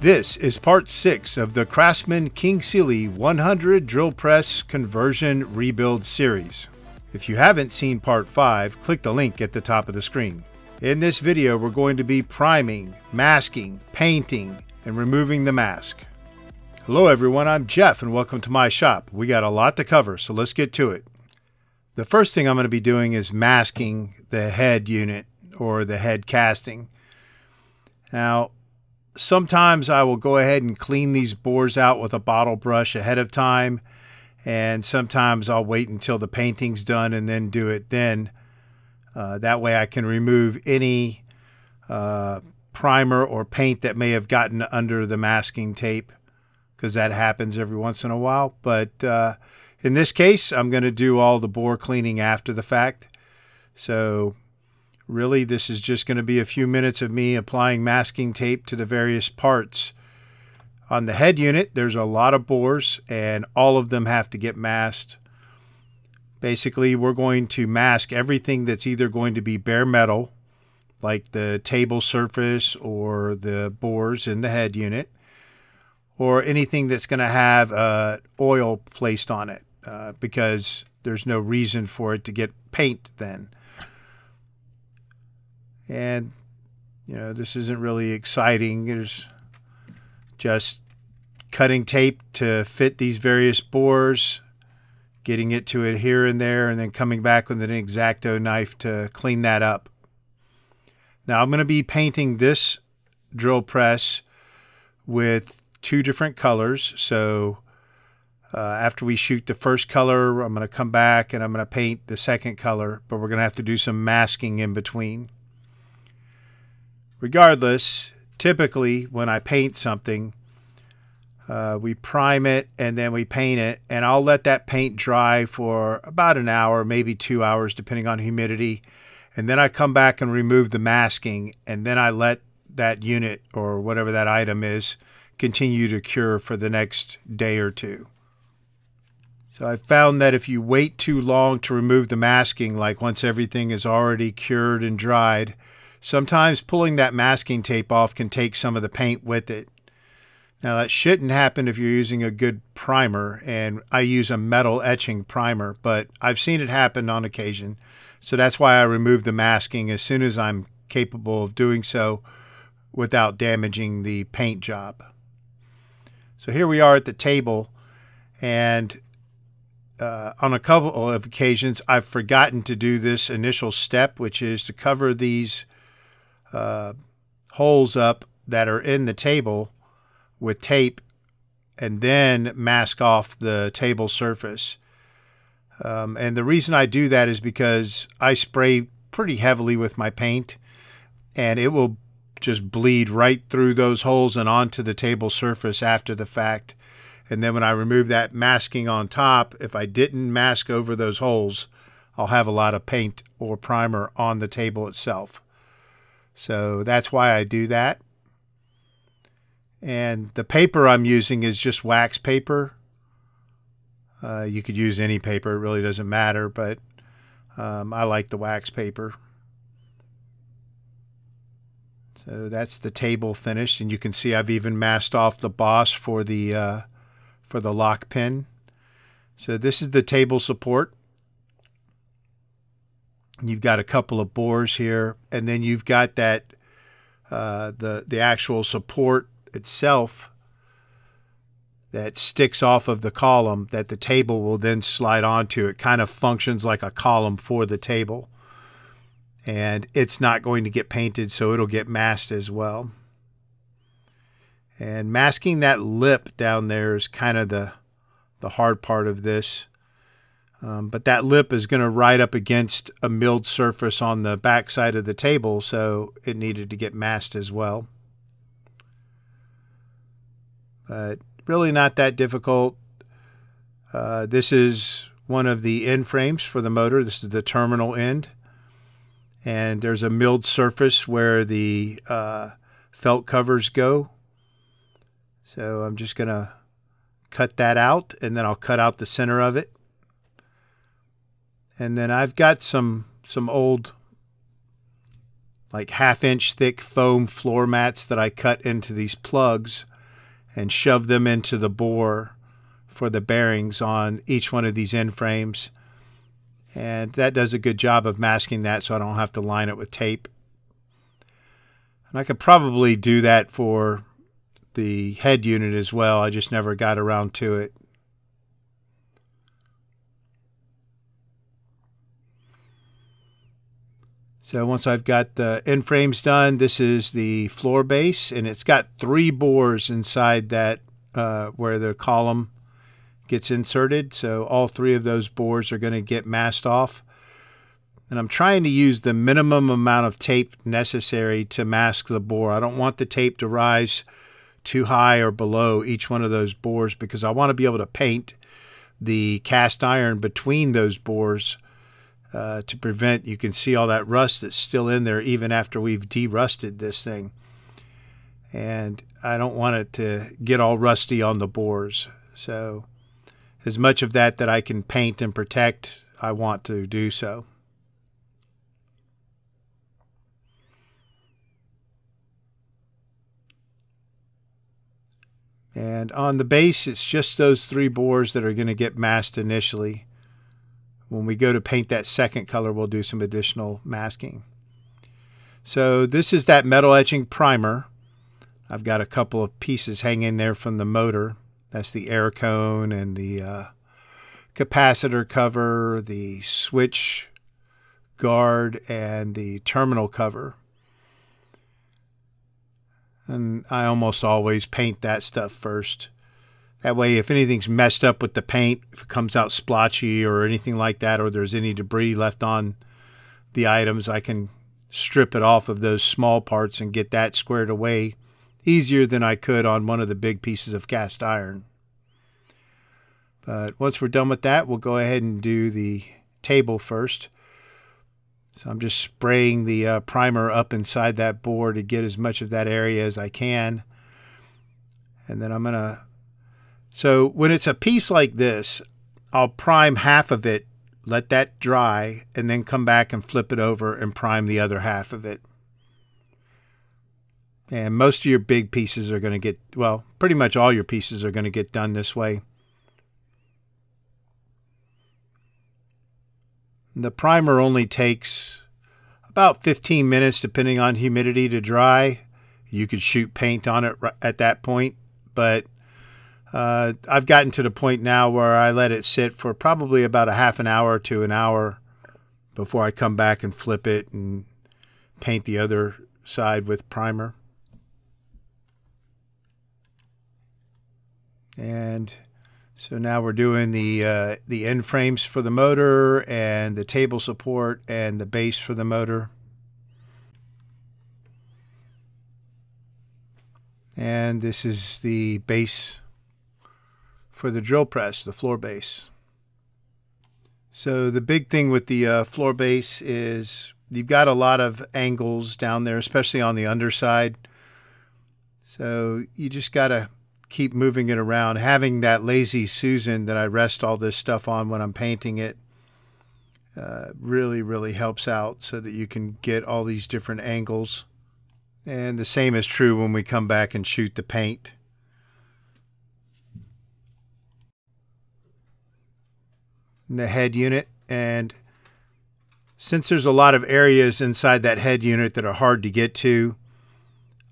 This is part 6 of the Craftsman King Seeley 100 Drill Press Conversion Rebuild Series. If you haven't seen part 5, click the link at the top of the screen. In this video, we're going to be priming, masking, painting, and removing the mask. Hello everyone, I'm Jeff and welcome to my shop. We got a lot to cover, so let's get to it. The first thing I'm going to be doing is masking the head unit or the head casting. Now, sometimes I will go ahead and clean these bores out with a bottle brush ahead of time, and sometimes I'll wait until the painting's done and then do it then. That way I can remove any primer or paint that may have gotten under the masking tape, because that happens every once in a while. But in this case, I'm going to do all the bore cleaning after the fact. So really, this is just going to be a few minutes of me applying masking tape to the various parts. On the head unit, there's a lot of bores, and all of them have to get masked. Basically, we're going to mask everything that's either going to be bare metal, like the table surface or the bores in the head unit, or anything that's going to have oil placed on it, because there's no reason for it to get paint then. And, you know, this isn't really exciting. There's just cutting tape to fit these various bores, getting it to adhere in there, and then coming back with an X-Acto knife to clean that up. Now, I'm going to be painting this drill press with 2 different colors. So after we shoot the first color, I'm going to come back and I'm going to paint the second color. But we're going to have to do some masking in between. Regardless, typically when I paint something, we prime it and then we paint it, and I'll let that paint dry for about an hour, maybe 2 hours, depending on humidity. And then I come back and remove the masking, and then I let that unit or whatever that item is continue to cure for the next day or 2. So I found that if you wait too long to remove the masking, like once everything is already cured and dried, sometimes pulling that masking tape off can take some of the paint with it. Now, that shouldn't happen if you're using a good primer, and I use a metal etching primer, but I've seen it happen on occasion. So that's why I remove the masking as soon as I'm capable of doing so without damaging the paint job. So here we are at the table, and on a couple of occasions, I've forgotten to do this initial step, which is to cover these holes up that are in the table with tape and then mask off the table surface. And the reason I do that is because I spray pretty heavily with my paint, and it will just bleed right through those holes and onto the table surface after the fact. And then when I remove that masking on top, if I didn't mask over those holes, I'll have a lot of paint or primer on the table itself. So that's why I do that. And the paper I'm using is just wax paper. You could use any paper, it really doesn't matter, but I like the wax paper. So that's the table finished, and you can see I've even masked off the boss for the lock pin. So this is the table support. You've got a couple of bores here, and then you've got that the actual support itself that sticks off of the column that the table will then slide onto. It kind of functions like a column for the table, and it's not going to get painted, so it'll get masked as well. And masking that lip down there is kind of the hard part of this. But that lip is going to ride up against a milled surface on the back side of the table, so it needed to get masked as well. But really not that difficult. This is one of the end frames for the motor. This is the terminal end. And there's a milled surface where the felt covers go. So I'm just going to cut that out, and then I'll cut out the center of it. And then I've got some old, like, half-inch thick foam floor mats that I cut into these plugs and shoved them into the bore for the bearings on each one of these end frames. And that does a good job of masking that so I don't have to line it with tape. And I could probably do that for the head unit as well. I just never got around to it. So once I've got the end frames done, this is the floor base, and it's got 3 bores inside that where the column gets inserted. So all 3 of those bores are going to get masked off. And I'm trying to use the minimum amount of tape necessary to mask the bore. I don't want the tape to rise too high or below each one of those bores because I want to be able to paint the cast iron between those bores to prevent, you can see all that rust that's still in there even after we've de-rusted this thing. And I don't want it to get all rusty on the bores. So as much of that that I can paint and protect, I want to do so. And on the base, it's just those 3 bores that are going to get masked initially. When we go to paint that second color, we'll do some additional masking. So this is that metal etching primer. I've got a couple of pieces hanging there from the motor. That's the air cone and the capacitor cover, the switch guard, and the terminal cover. And I almost always paint that stuff first. That way, if anything's messed up with the paint, if it comes out splotchy or anything like that, or there's any debris left on the items, I can strip it off of those small parts and get that squared away easier than I could on one of the big pieces of cast iron. But once we're done with that, we'll go ahead and do the table first. So I'm just spraying the primer up inside that bore to get as much of that area as I can. And then I'm going to... So when it's a piece like this, I'll prime half of it, let that dry, and then come back and flip it over and prime the other half of it. And most of your big pieces are going to get, well, pretty much all your pieces are going to get done this way. The primer only takes about 15 minutes, depending on humidity, to dry. You could shoot paint on it at that point, but... I've gotten to the point now where I let it sit for probably about a half an hour to an hour before I come back and flip it and paint the other side with primer. And so now we're doing the end frames for the motor and the table support and the base for the motor. And this is the base for the drill press, the floor base. So the big thing with the floor base is you've got a lot of angles down there, especially on the underside. So you just got to keep moving it around. Having that lazy Susan that I rest all this stuff on when I'm painting it really, really helps out so that you can get all these different angles. And the same is true when we come back and shoot the paint. The head unit, and since there's a lot of areas inside that head unit that are hard to get to,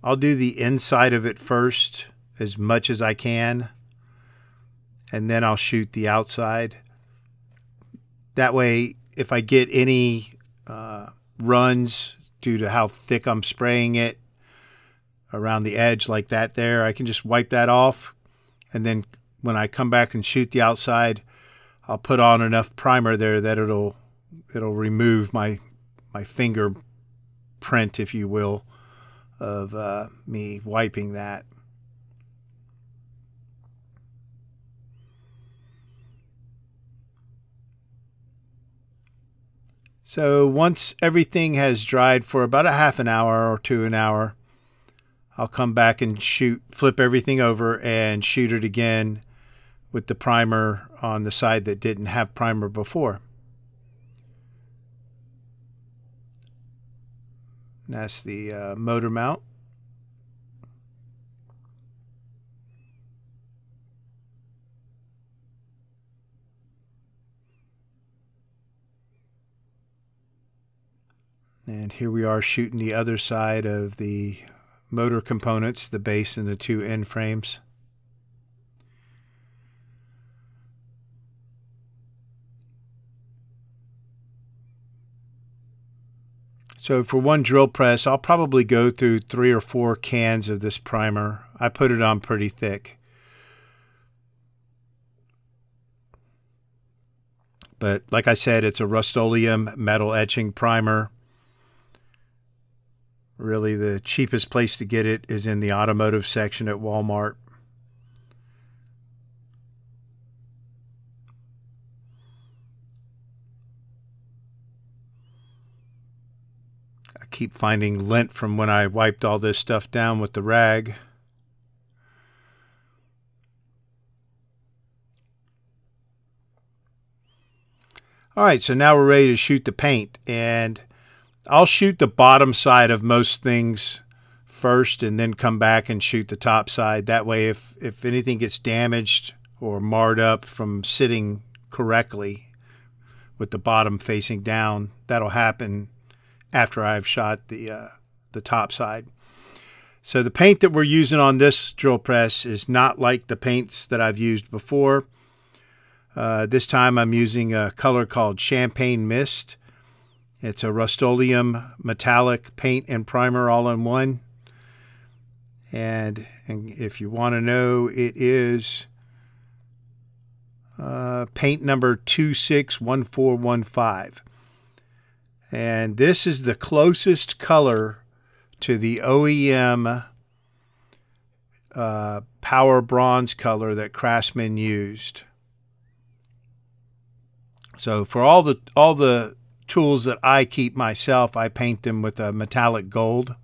I'll do the inside of it first as much as I can, and then I'll shoot the outside. That way, if I get any runs due to how thick I'm spraying it around the edge like that there, I can just wipe that off, and then when I come back and shoot the outside, I'll put on enough primer there that it'll remove my fingerprint, if you will, of me wiping that. So once everything has dried for about a half an hour or to an hour, I'll come back and flip everything over and shoot it again with the primer on the side that didn't have primer before. And that's the motor mount. And here we are shooting the other side of the motor components, the base and the two end frames. So for one drill press, I'll probably go through 3 or 4 cans of this primer. I put it on pretty thick. But like I said, it's a Rust-Oleum metal etching primer. Really, the cheapest place to get it is in the automotive section at Walmart. I keep finding lint from when I wiped all this stuff down with the rag. All right, so now we're ready to shoot the paint, and I'll shoot the bottom side of most things first and then come back and shoot the top side. That way, if anything gets damaged or marred up from sitting correctly with the bottom facing down, that'll happen after I've shot the top side. So the paint that we're using on this drill press is not like the paints that I've used before. This time I'm using a color called Champagne Mist. It's a Rust-Oleum metallic paint and primer all in one. And if you want to know, it is paint number 261415. And this is the closest color to the OEM power bronze color that Craftsman used. So for all the tools that I keep myself, I paint them with a metallic gold,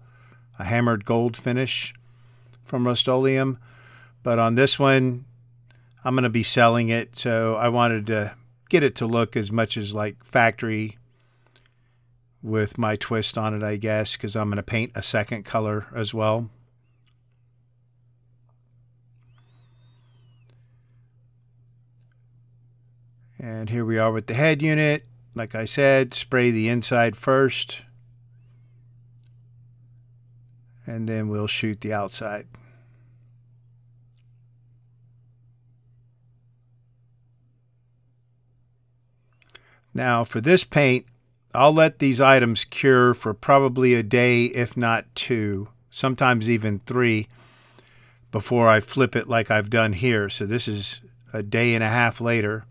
a hammered gold finish from Rust-Oleum. But on this one, I'm going to be selling it, so I wanted to get it to look as much as like factory with my twist on it, I guess, because I'm going to paint a second color as well. And here we are with the head unit. Like I said, spray the inside first, and then we'll shoot the outside. Now for this paint, I'll let these items cure for probably a day, if not 2, sometimes even 3, before I flip it like I've done here. So this is a day and a half later.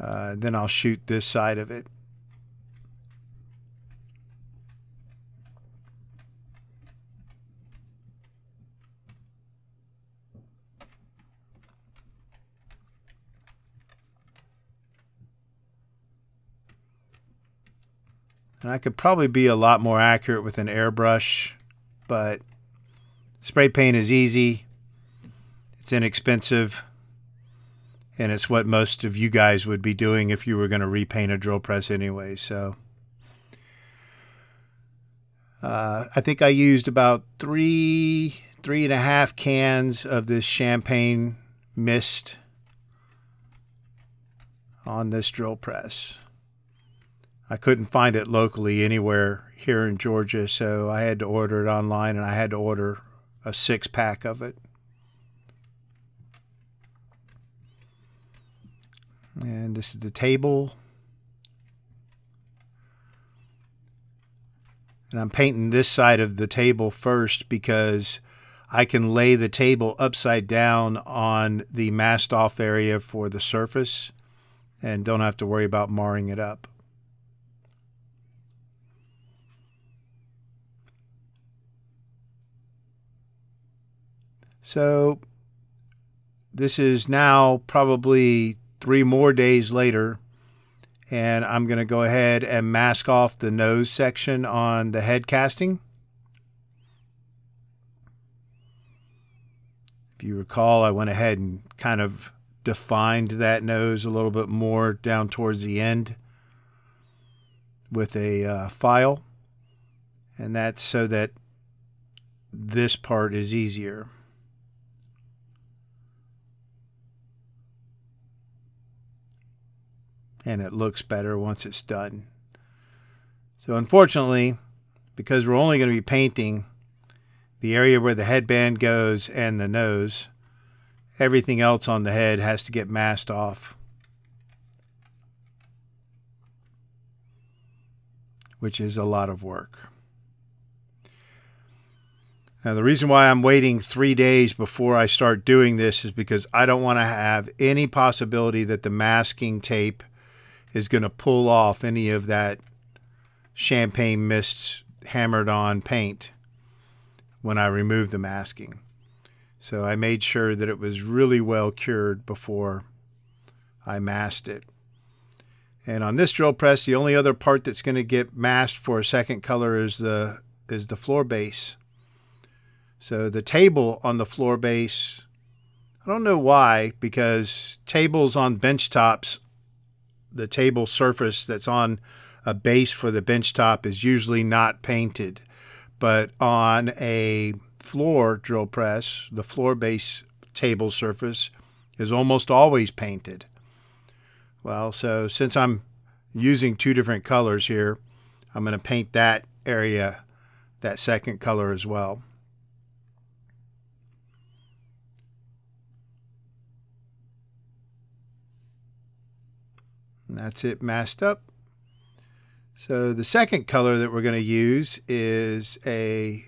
Then I'll shoot this side of it. And I could probably be a lot more accurate with an airbrush, but spray paint is easy. It's inexpensive. And it's what most of you guys would be doing if you were going to repaint a drill press anyway. So I think I used about 3 and a half cans of this Champagne Mist on this drill press. I couldn't find it locally anywhere here in Georgia, so I had to order it online, and I had to order a 6-pack of it. And this is the table. And I'm painting this side of the table first because I can lay the table upside down on the masked off area for the surface and don't have to worry about marring it up. So this is now probably 3 more days later, and I'm going to go ahead and mask off the nose section on the head casting. If you recall, I went ahead and kind of defined that nose a little bit more down towards the end with a file, and that's so that this part is easier. And it looks better once it's done. So unfortunately, because we're only going to be painting the area where the headband goes and the nose, everything else on the head has to get masked off, which is a lot of work. Now, the reason why I'm waiting 3 days before I start doing this is because I don't want to have any possibility that the masking tape is going to pull off any of that Champagne Mist hammered on paint when I remove the masking. So I made sure that it was really well cured before I masked it. And on this drill press, the only other part that's going to get masked for a second color is the floor base. So the table on the floor base, I don't know why, because tables on benchtops, the table surface that's on a base for the benchtop is usually not painted. But on a floor drill press, the floor base table surface is almost always painted. Well, so since I'm using 2 different colors here, I'm going to paint that area, that second color as well. And that's it masked up. So the second color that we're going to use is a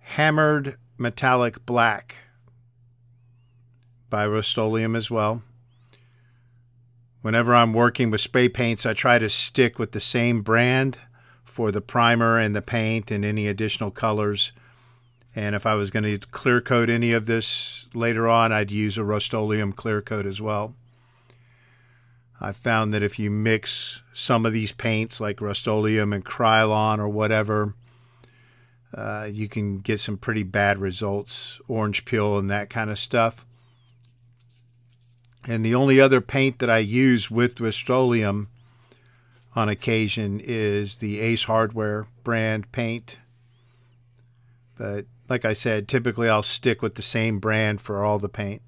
hammered metallic black by Rust-Oleum as well. Whenever I'm working with spray paints, I try to stick with the same brand for the primer and the paint and any additional colors. And if I was going to clear coat any of this later on, I'd use a Rust-Oleum clear coat as well. I found that if you mix some of these paints like Rust-Oleum and Krylon or whatever, you can get some pretty bad results, orange peel and that kind of stuff. And the only other paint that I use with Rust-Oleum on occasion is the Ace Hardware brand paint. But like I said, typically I'll stick with the same brand for all the paint.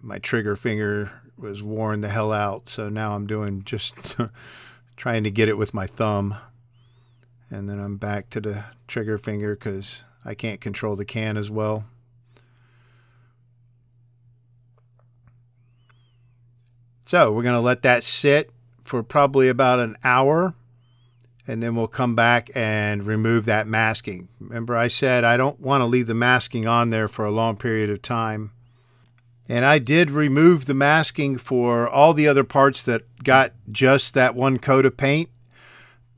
My trigger finger was worn the hell out, so now I'm doing just trying to get it with my thumb. And then I'm back to the trigger finger because I can't control the can as well. So we're going to let that sit for probably about an hour, and then we'll come back and remove that masking. Remember, I said I don't want to leave the masking on there for a long period of time. And I did remove the masking for all the other parts that got just that one coat of paint.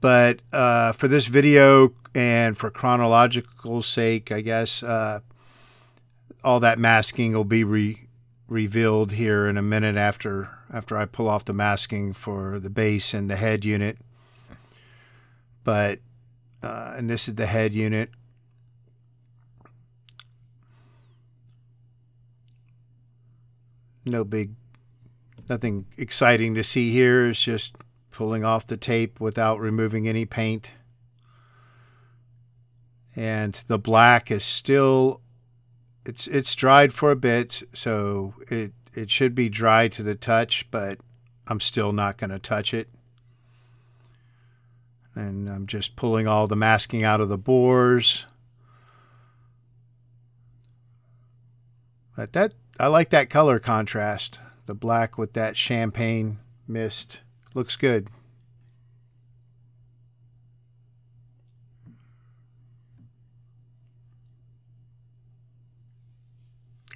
But for this video and for chronological sake, I guess, all that masking will be revealed here in a minute after I pull off the masking for the base and the head unit. But, and this is the head unit. Nothing exciting to see here. It's just pulling off the tape without removing any paint. And the black is still, it's dried for a bit, so it should be dry to the touch, but I'm still not going to touch it. And I'm just pulling all the masking out of the bores. But I like that color contrast, the black with that Champagne Mist. Looks good.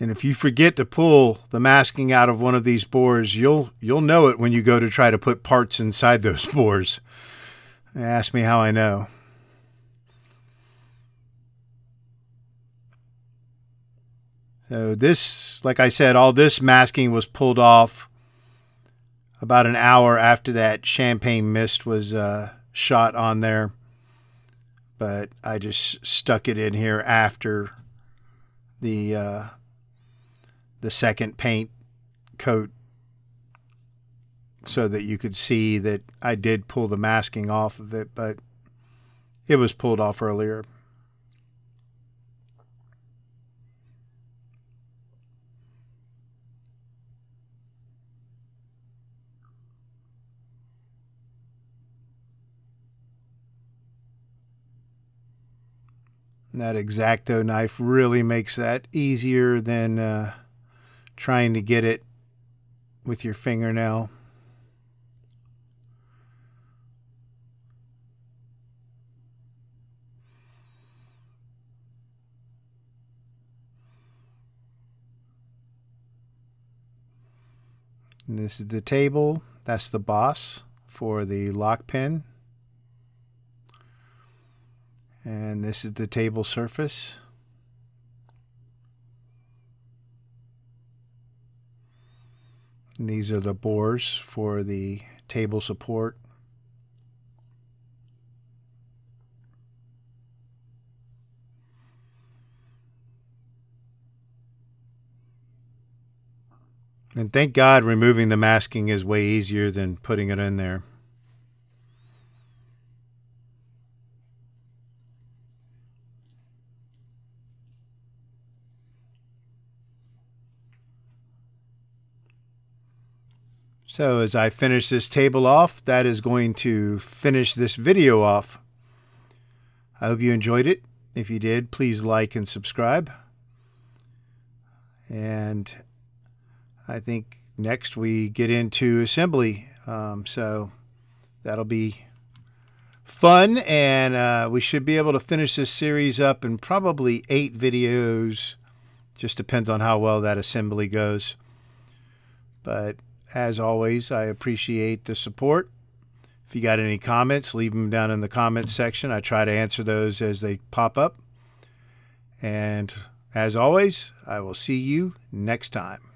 And if you forget to pull the masking out of one of these bores, you'll know it when you go to try to put parts inside those bores. Ask me how I know. So this, like I said, all this masking was pulled off about an hour after that Champagne Mist was shot on there. But I just stuck it in here after the second paint coat, so that you could see that I did pull the masking off of it, but it was pulled off earlier. And that X-Acto knife really makes that easier than trying to get it with your fingernail. And this is the table. That's the boss for the lock pin. And this is the table surface. And these are the bores for the table support. And thank God removing the masking is way easier than putting it in there. So as I finish this table off, that is going to finish this video off. I hope you enjoyed it. If you did, please like and subscribe. And I think next we get into assembly. So that'll be fun, and we should be able to finish this series up in probably 8 videos. Just depends on how well that assembly goes. But as always, I appreciate the support. If you got any comments, leave them down in the comments section. I try to answer those as they pop up. And as always, I will see you next time.